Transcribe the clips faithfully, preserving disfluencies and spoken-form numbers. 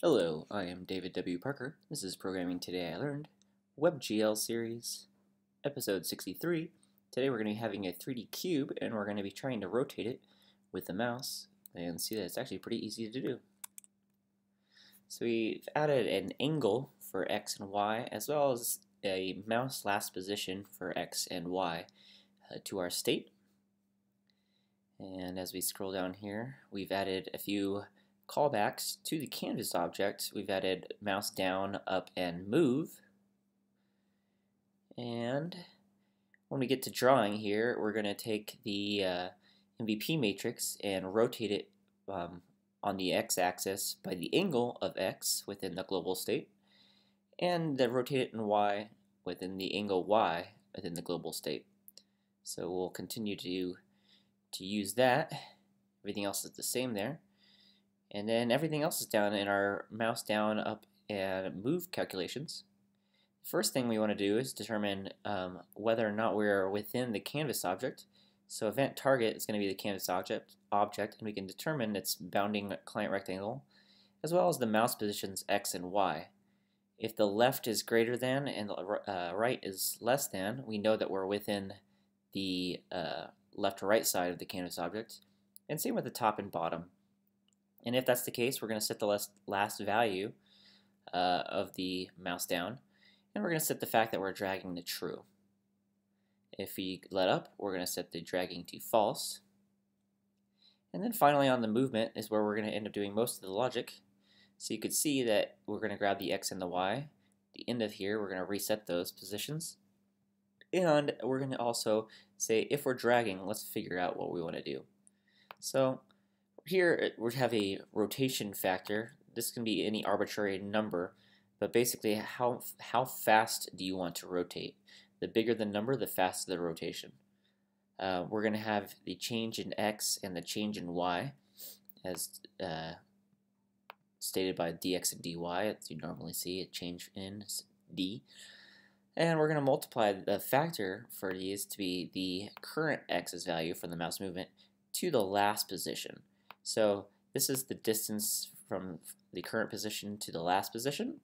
Hello, I am David W. Parker. This is Programming Today I Learned, WebGL series, episode sixty-three. Today we're going to be having a three D cube, and we're going to be trying to rotate it with the mouse, and see that it's actually pretty easy to do. So we've added an angle for X and Y, as well as a mouse last position for X and Y uh, to our state. And as we scroll down here, we've added a few callbacks to the canvas object. We've added mouse down, up, and move. And when we get to drawing here, we're going to take the uh, M V P matrix and rotate it um, on the x-axis by the angle of X within the global state, and then rotate it in Y within the angle Y within the global state. So we'll continue to, to use that. Everything else is the same there. And then everything else is down in our mouse down, up, and move calculations. First thing we want to do is determine um, whether or not we're within the canvas object. So event target is going to be the canvas object, object, and we can determine its bounding client rectangle, as well as the mouse positions X and Y. If the left is greater than and the uh, right is less than, we know that we're within the uh, left or right side of the canvas object. And same with the top and bottom. And if that's the case, we're going to set the last, last value uh, of the mouse down, and we're going to set the fact that we're dragging to true. If we let up, we're going to set the dragging to false. And then finally on the movement is where we're going to end up doing most of the logic. So you could see that we're going to grab the X and the Y. At the end of here, we're going to reset those positions. And we're going to also say, if we're dragging, let's figure out what we want to do. So here we have a rotation factor. This can be any arbitrary number, but basically how, how fast do you want to rotate? The bigger the number, the faster the rotation. Uh, we're going to have the change in X and the change in Y as uh, stated by dx and dy, as you normally see, a change in d. And we're going to multiply the factor for these to be the current X's value from the mouse movement to the last position. So this is the distance from the current position to the last position,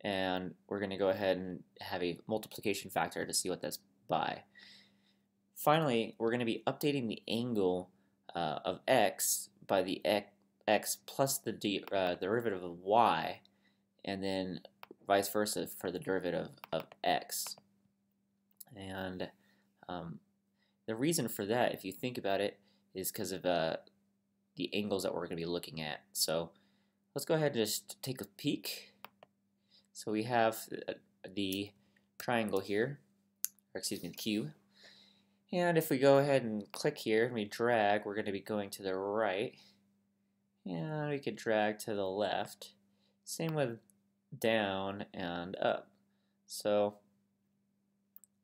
and we're going to go ahead and have a multiplication factor to see what that's by. Finally, we're going to be updating the angle uh, of X by the X plus the d, uh, derivative of Y, and then vice versa for the derivative of X. And um, the reason for that, if you think about it, is because of uh, the angles that we're going to be looking at. So let's go ahead and just take a peek. So we have the triangle here, or excuse me, the cube. And if we go ahead and click here and we drag, we're going to be going to the right. And we could drag to the left. Same with down and up. So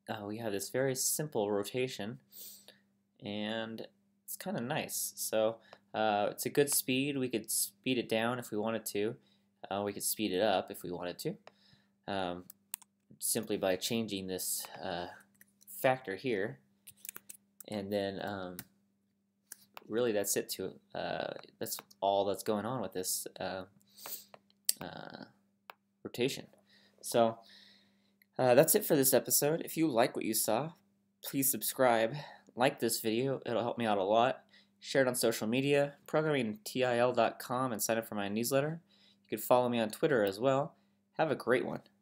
uh, we have this very simple rotation, and it's kind of nice. So Uh, it's a good speed. We could speed it down if we wanted to. Uh, we could speed it up if we wanted to, um, simply by changing this uh, factor here. And then um, really that's it to uh, that's all that's going on with this uh, uh, rotation. So uh, that's it for this episode. If you like what you saw, please subscribe, like this video, it'll help me out a lot. Share it on social media, programming T I L dot com, and sign up for my newsletter. You can follow me on Twitter as well. Have a great one.